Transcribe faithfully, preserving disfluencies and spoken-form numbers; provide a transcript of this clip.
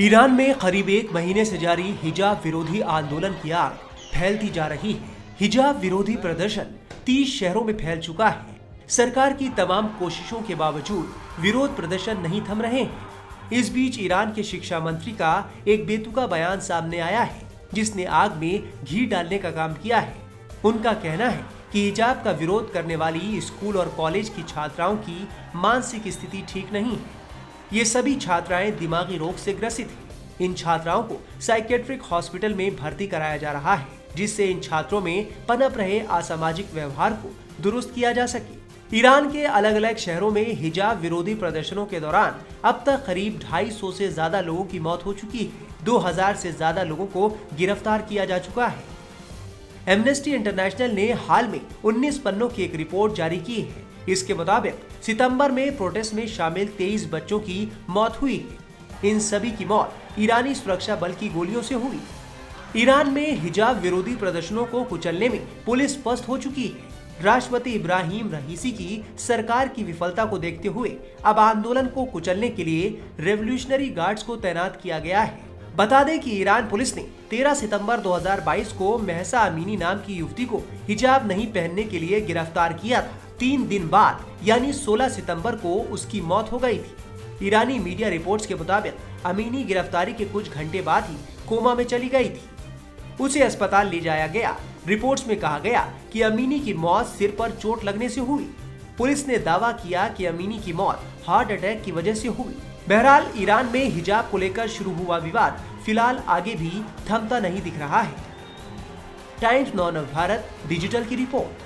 Iran में करीब एक महीने से जारी हिजाब विरोधी आंदोलन की आग फैलती जा रही है। हिजाब विरोधी प्रदर्शन तीस शहरों में फैल चुका है। सरकार की तमाम कोशिशों के बावजूद विरोध प्रदर्शन नहीं थम रहे हैं। इस बीच ईरान के शिक्षा मंत्री का एक बेतुका बयान सामने आया है, जिसने आग में घी डालने का काम किया है। उनका कहना है कि हिजाब का विरोध करने वाली स्कूल और कॉलेज की छात्राओं की मानसिक स्थिति ठीक नहीं है। ये सभी छात्राएं दिमागी रोग से ग्रसित हैं। इन छात्राओं को साइकेट्रिक हॉस्पिटल में भर्ती कराया जा रहा है, जिससे इन छात्रों में पनप रहे असामाजिक व्यवहार को दुरुस्त किया जा सके। ईरान के अलग अलग शहरों में हिजाब विरोधी प्रदर्शनों के दौरान अब तक करीब ढाई सौ से ज्यादा लोगों की मौत हो चुकी है। दो हजार से ज्यादा लोगों को गिरफ्तार किया जा चुका है। एमनेस्टी इंटरनेशनल ने हाल में उन्नीस पन्नों की एक रिपोर्ट जारी की है। इसके मुताबिक सितंबर में प्रोटेस्ट में शामिल तेईस बच्चों की मौत हुई है। इन सभी की मौत ईरानी सुरक्षा बल की गोलियों से हुई। ईरान में हिजाब विरोधी प्रदर्शनों को कुचलने में पुलिस पस्त हो चुकी है। राष्ट्रपति इब्राहिम रईसी की सरकार की विफलता को देखते हुए अब आंदोलन को कुचलने के लिए रेवोल्यूशनरी गार्ड्स को तैनात किया गया है। बता दें कि ईरान पुलिस ने तेरह सितंबर दो हजार बाईस को महसा अमीनी नाम की युवती को हिजाब नहीं पहनने के लिए गिरफ्तार किया था। तीन दिन बाद यानी सोलह सितंबर को उसकी मौत हो गई थी। ईरानी मीडिया रिपोर्ट्स के मुताबिक अमीनी गिरफ्तारी के कुछ घंटे बाद ही कोमा में चली गई थी। उसे अस्पताल ले जाया गया। रिपोर्ट्स में कहा गया कि अमीनी की मौत सिर पर चोट लगने से हुई। पुलिस ने दावा किया कि अमीनी की मौत हार्ट अटैक की वजह से हुई। बहरहाल ईरान में हिजाब को लेकर शुरू हुआ विवाद फिलहाल आगे भी थमता नहीं दिख रहा है। टाइम्स नाउ नवभारत डिजिटल की रिपोर्ट।